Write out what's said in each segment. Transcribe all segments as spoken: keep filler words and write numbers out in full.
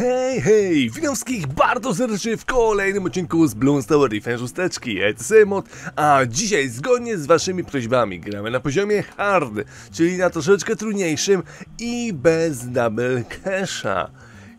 Hej, hej! Witam wszystkich bardzo serdecznie w kolejnym odcinku z Bloons Tower Defense szósteczki, SafeMod, a dzisiaj zgodnie z waszymi prośbami gramy na poziomie hard, czyli na troszeczkę trudniejszym i bez double casha.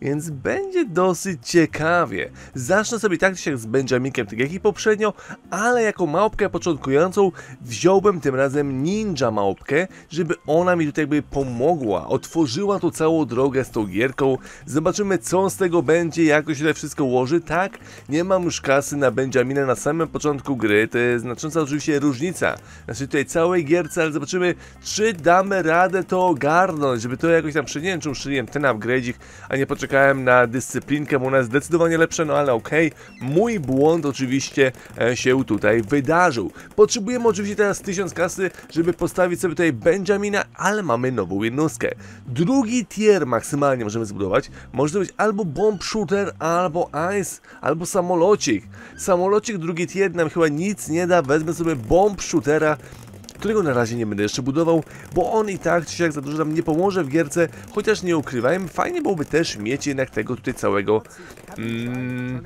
Więc będzie dosyć ciekawie. Zacznę sobie tak dzisiaj z Benjaminkiem, tak jak i poprzednio, ale jako małpkę początkującą wziąłbym tym razem ninja małpkę, żeby ona mi tutaj jakby pomogła, otworzyła tą całą drogę z tą gierką. Zobaczymy, co z tego będzie, jak to się tutaj wszystko ułoży. Tak, nie mam już kasy na Benjamina na samym początku gry, to jest znacząca oczywiście różnica. Znaczy tutaj całej gierce, ale zobaczymy, czy damy radę to ogarnąć, żeby to jakoś tam przenięczył, czyli ten upgrade'ik, a nie poczekać na dyscyplinkę, bo ona jest zdecydowanie lepsza, no ale okej, mój błąd oczywiście się tutaj wydarzył. Potrzebujemy oczywiście teraz tysiąc kasy, żeby postawić sobie tutaj Benjamina, ale mamy nową jednostkę. Drugi tier maksymalnie możemy zbudować, może to być albo bomb shooter, albo ice, albo samolocik. Samolocik drugi tier nam chyba nic nie da, wezmę sobie bomb shootera, którego na razie nie będę jeszcze budował, bo on i tak czy siak za dużo nam nie pomoże w gierce, chociaż nie ukrywajmy, fajnie byłoby też mieć jednak tego tutaj całego... Mm,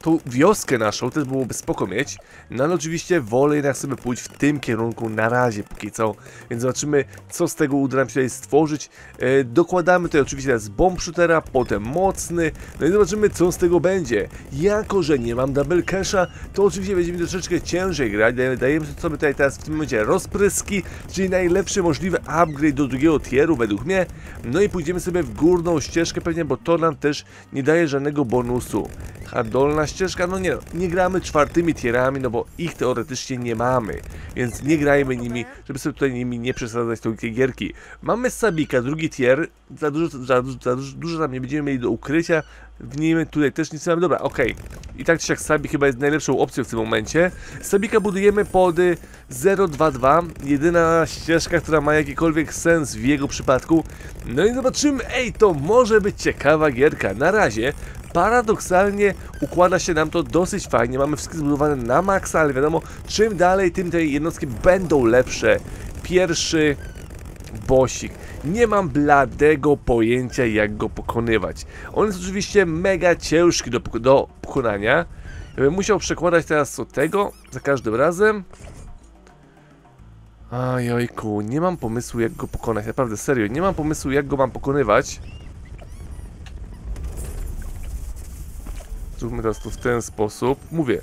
tą wioskę naszą też byłoby spoko mieć, no ale oczywiście wolę jednak sobie pójść w tym kierunku na razie póki co, więc zobaczymy, co z tego uda nam się tutaj stworzyć. E, dokładamy tutaj oczywiście teraz bomb shootera, potem mocny, no i zobaczymy, co z tego będzie. Jako że nie mam double casha, to oczywiście będzie mi troszeczkę ciężej grać. Dajemy sobie tutaj teraz w tym momencie rozpryski, czyli najlepszy możliwy upgrade do drugiego tieru według mnie, no i pójdziemy sobie w górną ścieżkę pewnie, bo to nam też nie daje żadnego bonusu. A dolna ścieżka, no nie, nie gramy czwartymi tierami, no bo ich teoretycznie nie mamy, więc nie grajmy nimi, żeby sobie tutaj nimi nie przesadzać tej gierki. Mamy Sabika, drugi tier, za dużo, za, za dużo tam nie będziemy mieli do ukrycia, w nim tutaj też nic nie mamy, dobra, okej. I tak czy siak Sabik chyba jest najlepszą opcją w tym momencie. Sabika budujemy pod zero dwa dwa, jedyna ścieżka, która ma jakikolwiek sens w jego przypadku. No i zobaczymy, ej, to może być ciekawa gierka, na razie. Paradoksalnie układa się nam to dosyć fajnie, mamy wszystkie zbudowane na maksa, ale wiadomo, czym dalej, tym te jednostki będą lepsze. Pierwszy bosik. Nie mam bladego pojęcia, jak go pokonywać. On jest oczywiście mega ciężki do, do pokonania. Ja bym musiał przekładać teraz do tego za każdym razem. Ajojku, nie mam pomysłu, jak go pokonać, naprawdę serio, nie mam pomysłu, jak go mam pokonywać. Zróbmy teraz to w ten sposób. Mówię,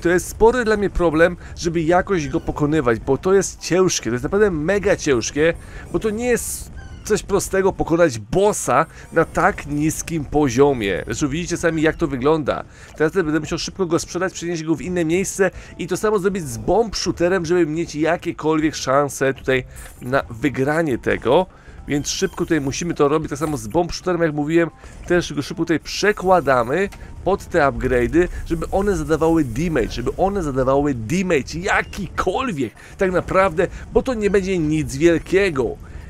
to jest spory dla mnie problem, żeby jakoś go pokonywać, bo to jest ciężkie, to jest naprawdę mega ciężkie, bo to nie jest coś prostego pokonać bossa na tak niskim poziomie. Zresztą widzicie sami, jak to wygląda. Teraz będę musiał szybko go sprzedać, przenieść go w inne miejsce i to samo zrobić z bomb shooterem, żeby mieć jakiekolwiek szanse tutaj na wygranie tego. Więc szybko tutaj musimy to robić, tak samo z bomb shooterem, jak mówiłem, też go szybko tutaj przekładamy pod te upgrade'y, żeby one zadawały damage, żeby one zadawały damage jakikolwiek tak naprawdę, bo to nie będzie nic wielkiego.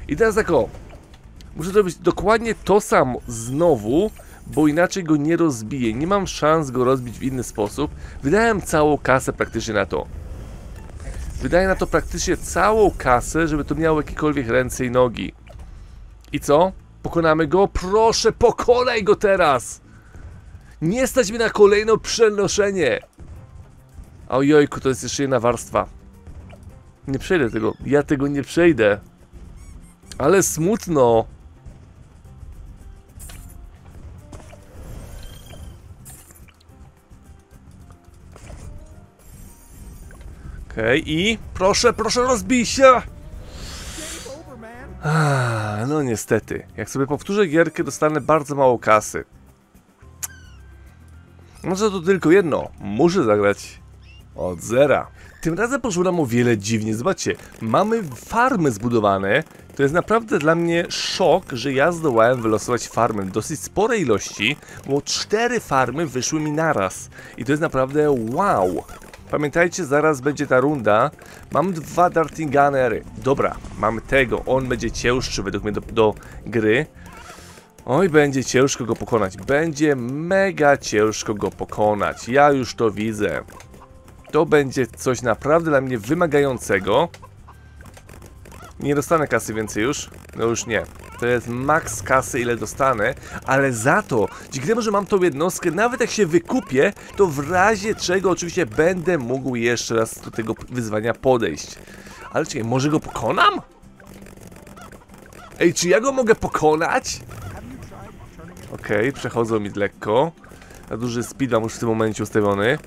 I teraz tak o, muszę zrobić dokładnie to samo znowu, bo inaczej go nie rozbiję, nie mam szans go rozbić w inny sposób. Wydałem całą kasę praktycznie na to. Wydaję na to praktycznie całą kasę, żeby to miało jakiekolwiek ręce i nogi. I co? Pokonamy go? Proszę, pokonaj go teraz! Nie stać mi na kolejne przenoszenie! Ojojku, to jest jeszcze jedna warstwa. Nie przejdę tego, ja tego nie przejdę. Ale smutno! Okej, okay, i... Proszę, proszę, rozbij się! Ah, no niestety, jak sobie powtórzę gierkę, dostanę bardzo mało kasy. Może to tylko jedno, muszę zagrać od zera. Tym razem poszło nam o wiele dziwnie, zobaczcie, mamy farmy zbudowane. To jest naprawdę dla mnie szok, że ja zdołałem wylosować farmy w dosyć sporej ilości, bo cztery farmy wyszły mi naraz i to jest naprawdę wow. Pamiętajcie, zaraz będzie ta runda. Mam dwa Dartling Gunnery. Dobra, mamy tego. On będzie cięższy według mnie do, do gry. Oj, będzie ciężko go pokonać. Będzie mega ciężko go pokonać. Ja już to widzę. To będzie coś naprawdę dla mnie wymagającego. Nie dostanę kasy więcej już. No już nie. To jest maks kasy, ile dostanę. Ale za to, dzięki temu, że mam tą jednostkę, nawet jak się wykupię, to w razie czego oczywiście będę mógł jeszcze raz do tego wyzwania podejść. Ale czekaj, może go pokonam? Ej, czy ja go mogę pokonać? Okej, okay, przechodzą mi lekko. Na duży speed mam już w tym momencie ustawiony.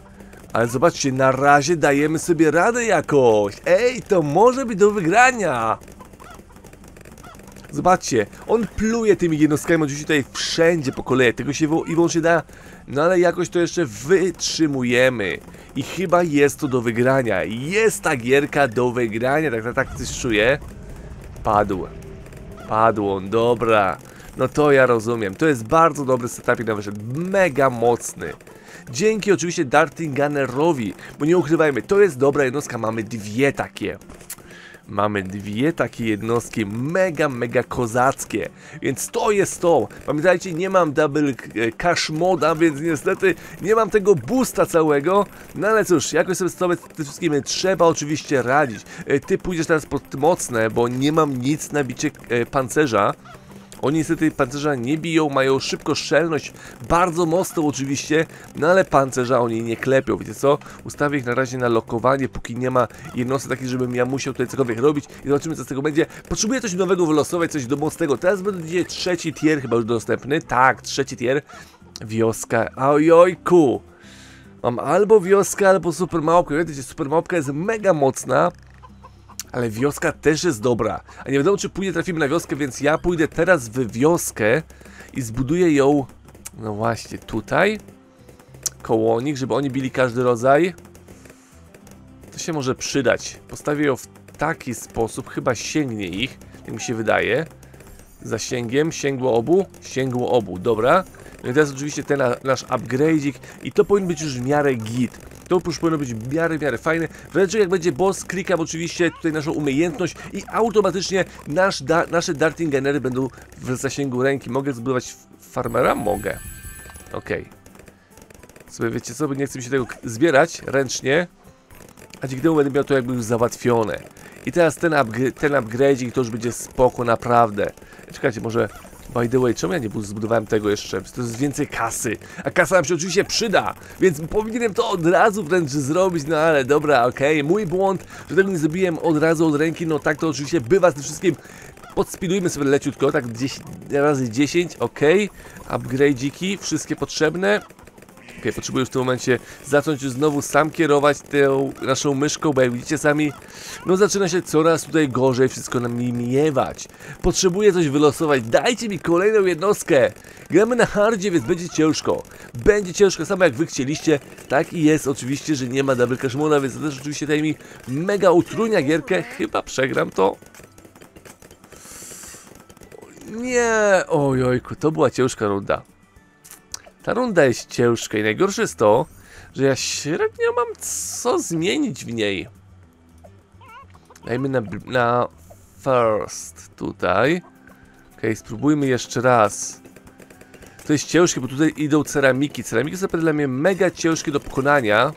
Ale zobaczcie, na razie dajemy sobie radę jakoś. Ej, to może być do wygrania. Zobaczcie, on pluje tymi jednostkami oczywiście tutaj wszędzie po kolei. Tego się i wyłącznie da. No ale jakoś to jeszcze wytrzymujemy. I chyba jest to do wygrania. Jest ta gierka do wygrania. Tak, tak, tak coś czuję. Padł. Padł on, dobra. No to ja rozumiem. To jest bardzo dobry setup i na wyszedł. Mega mocny. Dzięki oczywiście Dartling Gunnerowi, bo nie ukrywajmy, to jest dobra jednostka, mamy dwie takie. Mamy dwie takie jednostki, mega, mega kozackie. Więc to jest to. Pamiętajcie, nie mam double cash moda, więc niestety nie mam tego boosta całego. No ale cóż, jakoś sobie z tym wszystkim trzeba oczywiście radzić. Ty pójdziesz teraz pod mocne, bo nie mam nic na bicie pancerza. Oni niestety pancerza nie biją, mają szybko szczelność, bardzo mocną oczywiście, no ale pancerza oni nie klepią, wiecie co? Ustawię ich na razie na lokowanie, póki nie ma jednostek takich, żebym ja musiał tutaj cokolwiek robić i zobaczymy, co z tego będzie. Potrzebuję coś nowego wylosować, coś do mocnego. Teraz będzie trzeci tier chyba już dostępny, tak, trzeci tier, wioska, ojojku! Mam albo wioskę, albo supermałpkę, wiecie, supermałpka jest mega mocna. Ale wioska też jest dobra. A nie wiadomo, czy pójdę, trafimy na wioskę, więc ja pójdę teraz w wioskę i zbuduję ją, no właśnie, tutaj. Koło nich, żeby oni bili każdy rodzaj. To się może przydać. Postawię ją w taki sposób, chyba sięgnie ich, jak mi się wydaje. Zasięgiem, sięgło obu, sięgło obu, dobra. No i teraz oczywiście ten nasz upgrade'ik i to powinien być już w miarę git. To już powinno być w miarę, w miarę fajne. Wręcz jak będzie boss, klikam oczywiście tutaj naszą umiejętność i automatycznie nasz da, nasze Dartling Gunnery będą w zasięgu ręki. Mogę zbudować farmera? Mogę. Okej. Okay. Sobie wiecie co, nie chcę mi się tego zbierać ręcznie. A dzięki temu będę miał to jakby już załatwione. I teraz ten, upgra ten upgrade'ik to już będzie spoko naprawdę. Czekajcie, może... By the way, czemu ja nie zbudowałem tego jeszcze? To jest więcej kasy, a kasa nam się oczywiście przyda, więc powinienem to od razu wręcz zrobić, no ale dobra, okej, okay. Mój błąd, że tego nie zrobiłem od razu od ręki, no tak to oczywiście bywa z tym wszystkim. Podspidujmy sobie leciutko, tak dziesięć razy dziesięć, okej, okay. Upgrade'iki, wszystkie potrzebne. Okej, okay, potrzebuję już w tym momencie zacząć już znowu sam kierować tą naszą myszką, bo jak widzicie sami, no zaczyna się coraz tutaj gorzej wszystko nam miewać. Potrzebuję coś wylosować, dajcie mi kolejną jednostkę. Gramy na hardzie, więc będzie ciężko. Będzie ciężko, samo jak wy chcieliście, tak i jest oczywiście, że nie ma double cashmona, więc to też oczywiście tutaj mi mega utrudnia gierkę. Chyba przegram to. Nie, ojojku, to była ciężka runda. Ta runda jest ciężka i najgorsze jest to, że ja średnio mam co zmienić w niej. Dajmy na, na first tutaj. Ok, spróbujmy jeszcze raz. To jest ciężkie, bo tutaj idą ceramiki. Ceramiki są dla mnie mega ciężkie do pokonania.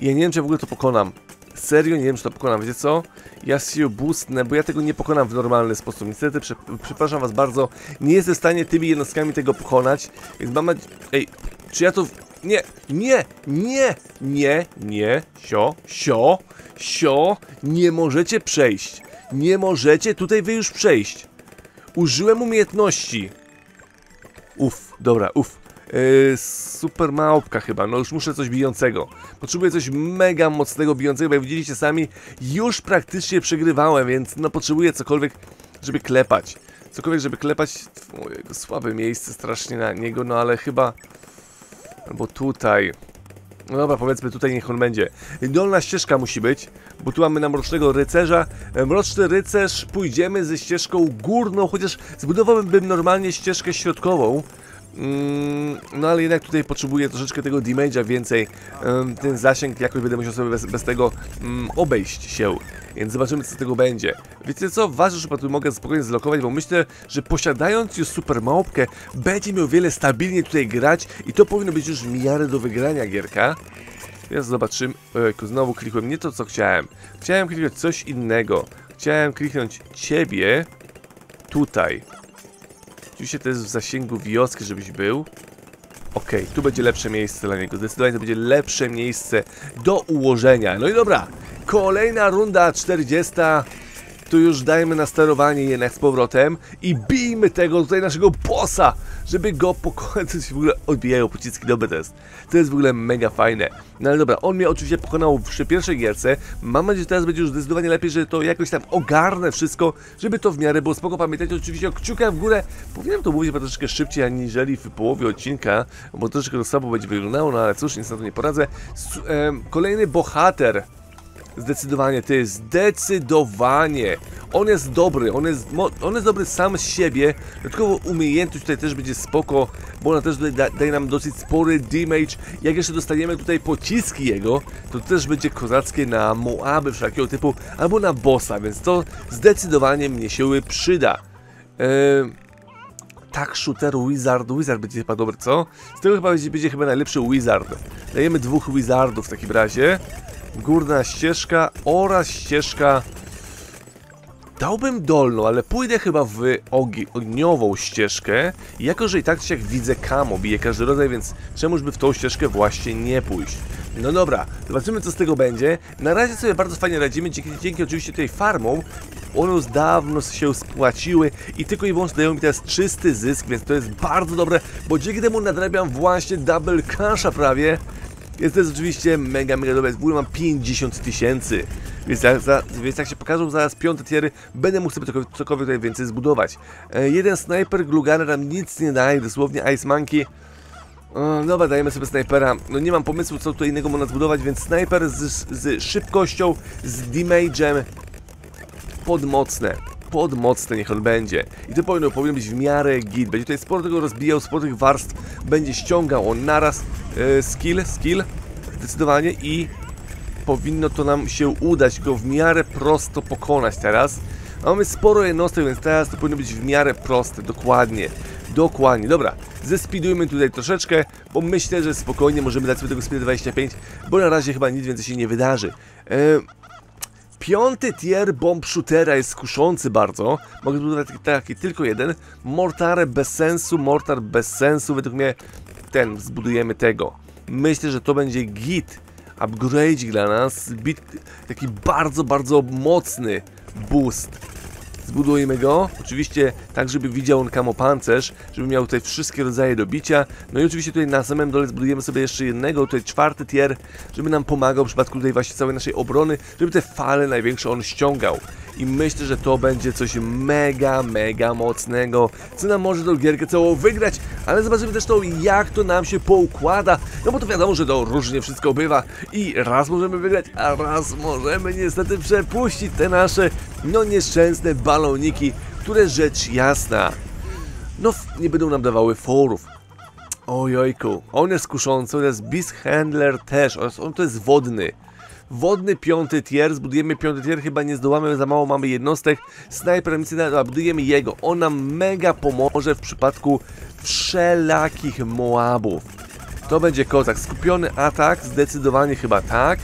I ja nie wiem, czy ja w ogóle to pokonam. Serio nie wiem, czy to pokonam, wiecie co? Ja się boostnę, bo ja tego nie pokonam w normalny sposób. Niestety, prze, przepraszam was bardzo, nie jestem w stanie tymi jednostkami tego pokonać. Więc mam... Ej, czy ja to... Nie, nie, nie, nie, nie, sio, sio, sio, nie możecie przejść. Nie możecie tutaj wy już przejść. Użyłem umiejętności. Uff, dobra, uff. Yy, super małpka chyba, no już muszę coś bijącego. Potrzebuję coś mega mocnego bijącego, bo jak widzieliście sami, już praktycznie przegrywałem, więc no potrzebuję cokolwiek, żeby klepać. Cokolwiek, żeby klepać, mojego słabe miejsce strasznie na niego, no ale chyba... Albo tutaj... No dobra, powiedzmy tutaj niech on będzie. Dolna ścieżka musi być, bo tu mamy na Mrocznego Rycerza. Mroczny Rycerz, pójdziemy ze ścieżką górną, chociaż zbudowałbym normalnie ścieżkę środkową. Mm, no ale jednak tutaj potrzebuję troszeczkę tego damage'a więcej. um, Ten zasięg jakoś będę musiał sobie bez, bez tego um, obejść się. Więc zobaczymy, co z tego będzie. Wiecie co? Ważne, że tu mogę spokojnie zlokować, bo myślę, że posiadając już super małpkę, będzie mi o wiele stabilniej tutaj grać. I to powinno być już w miarę do wygrania gierka. Teraz zobaczymy. Ojku, znowu klikłem nie to, co chciałem. Chciałem kliknąć coś innego. Chciałem kliknąć ciebie tutaj. Oczywiście to jest w zasięgu wioski, żebyś był. Okej, okay, tu będzie lepsze miejsce dla niego. Zdecydowanie to będzie lepsze miejsce do ułożenia. No i dobra, kolejna runda czterdziesta. Tu już dajmy na sterowanie jednak z powrotem i bijmy tego tutaj naszego bossa, żeby go pokonać. To się w ogóle odbijają pociski, dobre to jest. To jest w ogóle mega fajne. No ale dobra, on mnie oczywiście pokonał przy pierwszej gierce. Mam nadzieję, że teraz będzie już zdecydowanie lepiej, że to jakoś tam ogarnę wszystko, żeby to w miarę było spoko. Pamiętajcie oczywiście o kciuka w górę. Powinienem to mówić troszeczkę szybciej, aniżeli w połowie odcinka, bo troszeczkę to słabo będzie wyglądało, no ale cóż, nic na to nie poradzę. S em, kolejny bohater. Zdecydowanie, ty, zdecydowanie. On jest dobry, on jest, on jest dobry sam z siebie. Dodatkowo umiejętność tutaj też będzie spoko, bo ona też da, daje nam dosyć spory damage. Jak jeszcze dostaniemy tutaj pociski jego, to też będzie kozackie na moaby wszelkiego typu, albo na bossa, więc to zdecydowanie mnie się przyda. Ehm... Tak, shooter, wizard, wizard będzie chyba dobry, co? Z tego chyba będzie, będzie chyba najlepszy wizard. Dajemy dwóch wizardów w takim razie. Górna ścieżka oraz ścieżka... Dałbym dolną, ale pójdę chyba w ogniową ścieżkę. Jako, że i tak się jak widzę kamo, bije każdy rodzaj, więc czemuż by w tą ścieżkę właśnie nie pójść. No dobra, zobaczymy co z tego będzie. Na razie sobie bardzo fajnie radzimy, dzięki, dzięki oczywiście tej farmom. One już dawno się spłaciły i tylko i wyłącznie dają mi teraz czysty zysk, więc to jest bardzo dobre, bo dzięki temu nadrabiam właśnie double casha prawie. Jest to jest oczywiście mega, mega dobre, w ogóle mam pięćdziesiąt tysięcy, więc, więc jak się pokażą zaraz piąte tiery, będę mógł sobie cokolwiek tutaj więcej zbudować. E, jeden snajper, glugana tam nic nie daje, dosłownie Ice Monkey. E, dobra, dajemy sobie snajpera, no nie mam pomysłu co tutaj innego można zbudować, więc snajper z, z szybkością, z damage'em, podmocne. Podmocny niech on będzie. I to powinno, powinien być w miarę git. Będzie tutaj sporo tego rozbijał, sporo tych warstw. Będzie ściągał on naraz yy, skill, skill zdecydowanie i powinno to nam się udać go w miarę prosto pokonać teraz. Mamy sporo jednostek, więc teraz to powinno być w miarę proste, dokładnie. Dokładnie, dobra, zespidujmy tutaj troszeczkę, bo myślę, że spokojnie możemy dać sobie tego speed dwadzieścia pięć, bo na razie chyba nic więcej się nie wydarzy. Yy, Piąty tier bomb shootera jest kuszący bardzo. Mogę zbudować taki, taki tylko jeden. Mortar bez sensu, mortar bez sensu. Według mnie ten, zbudujemy tego. Myślę, że to będzie git. Upgrade dla nas. Bit, taki bardzo, bardzo mocny boost. Zbudujemy go. Oczywiście tak, żeby widział on kamo pancerz. Żeby miał tutaj wszystkie rodzaje do bicia. No i oczywiście tutaj na samym dole zbudujemy sobie jeszcze jednego. Tutaj czwarty tier, żeby nam pomagał w przypadku tutaj właśnie całej naszej obrony. Żeby te fale największe on ściągał. I myślę, że to będzie coś mega, mega mocnego. Co nam może tą gierkę całą wygrać. Ale zobaczymy też to, jak to nam się poukłada. No bo to wiadomo, że to różnie wszystko bywa. I raz możemy wygrać, a raz możemy niestety przepuścić te nasze, no nieszczęsne baloniki, które rzecz jasna, no nie będą nam dawały forów. Ojojku, on jest kuszący, on jest Beast Handler też, on to jest wodny. Wodny piąty tier, zbudujemy piąty tier, chyba nie zdołamy, za mało mamy jednostek. Snajper, nic nie da, budujemy jego, on nam mega pomoże w przypadku wszelakich moabów. To będzie kozak, skupiony atak, zdecydowanie chyba tak.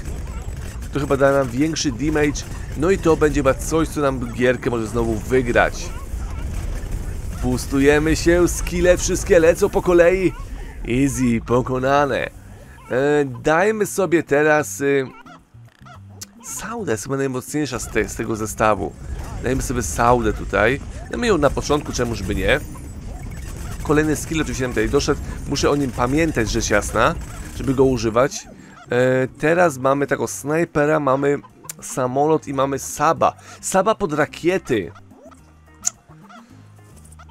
To chyba da nam większy damage. No i to będzie chyba coś, co nam gierkę może znowu wygrać. Boostujemy się, skille wszystkie lecą po kolei. Easy, pokonane. E, dajmy sobie teraz... Y... Sauda jest chyba najmocniejsza z, te, z tego zestawu. Dajmy sobie Saudę tutaj. Dajmy ją na początku, czemuż by nie. Kolejny skill oczywiście nam tutaj doszedł. Muszę o nim pamiętać, rzecz jasna, żeby go używać. E, teraz mamy taką snajpera, mamy... samolot i mamy Saba. Saba pod rakiety.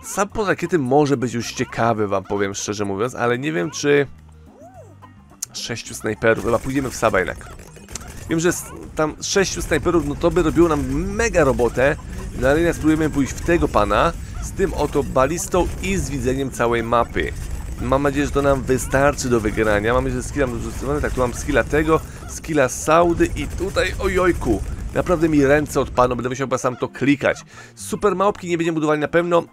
Sab pod rakiety może być już ciekawy, wam powiem szczerze mówiąc, ale nie wiem czy... Sześciu snajperów, chyba pójdziemy w Saba jednak. Wiem, że tam sześciu snajperów, no to by robiło nam mega robotę. No ale ja spróbujemy pójść w tego pana, z tym oto balistą i z widzeniem całej mapy. Mam nadzieję, że to nam wystarczy do wygrania. Mamy że skilla dorzucone, tak, tu mam skilla tego, skilla Saudy i tutaj, ojojku, naprawdę mi ręce odpadną, będę musiał chyba sam to klikać. Super małpki nie będziemy budowali na pewno,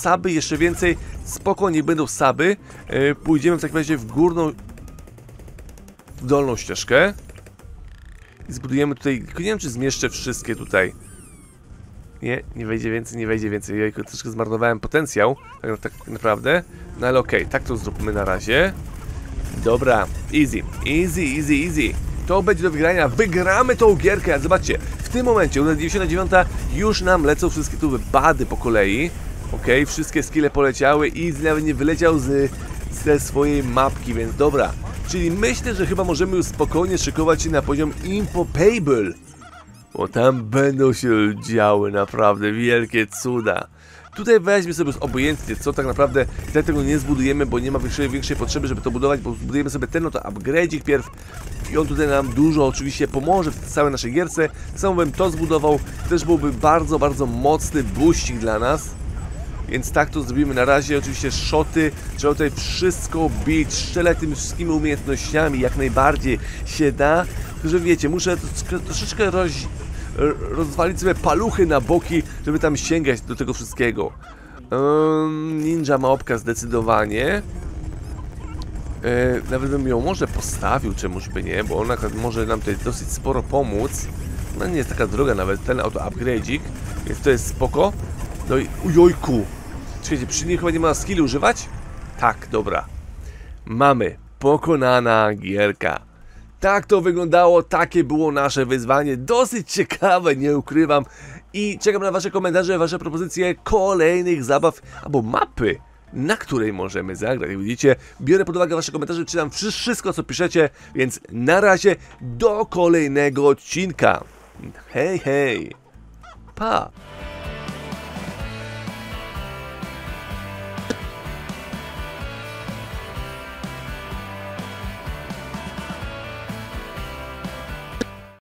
saby jeszcze więcej, spoko, niech będą saby. Pójdziemy w takim razie w górną... w dolną ścieżkę. I zbudujemy tutaj, nie wiem czy zmieszczę wszystkie tutaj. Nie, nie wejdzie więcej, nie wejdzie więcej. Ja troszkę zmarnowałem potencjał, tak, tak naprawdę. No ale okej, okay, tak to zróbmy na razie. Dobra, easy, easy, easy, easy. To będzie do wygrania, wygramy tą gierkę. Zobaczcie, w tym momencie, dziewięćdziesiąt dziewięć, już nam lecą wszystkie tu bady po kolei. Okej, okay, wszystkie skille poleciały i nawet nie wyleciał z, ze swojej mapki, więc dobra. Czyli myślę, że chyba możemy już spokojnie szykować się na poziom Impopable. Bo tam będą się działy naprawdę wielkie cuda. Tutaj weźmy sobie obojętnie, co tak naprawdę tutaj tego nie zbudujemy, bo nie ma większej, większej potrzeby, żeby to budować, bo zbudujemy sobie ten oto upgrade'ik pierw i on tutaj nam dużo oczywiście pomoże w całej naszej gierce. Sam bym to zbudował, też byłby bardzo, bardzo mocny buścik dla nas. Więc tak to zrobimy na razie, oczywiście szoty, trzeba tutaj wszystko bić, strzelać tymi wszystkimi umiejętnościami, jak najbardziej się da. Że wiecie, muszę troszeczkę roz... rozwalić sobie paluchy na boki, żeby tam sięgać do tego wszystkiego. Um, ninja małpka zdecydowanie. E, nawet bym ją może postawił, czemuś by nie, bo ona może nam tutaj dosyć sporo pomóc. No nie jest taka droga nawet, ten auto upgrade'ik, więc to jest spoko. No i ujojku. Czekajcie, przy niej chyba nie ma skilli używać? Tak, dobra. Mamy. Pokonana gierka. Tak to wyglądało, takie było nasze wyzwanie. Dosyć ciekawe, nie ukrywam. I czekam na wasze komentarze, wasze propozycje kolejnych zabaw albo mapy, na której możemy zagrać. Widzicie, biorę pod uwagę wasze komentarze, czytam wszystko, co piszecie, więc na razie do kolejnego odcinka. Hej, hej. Pa.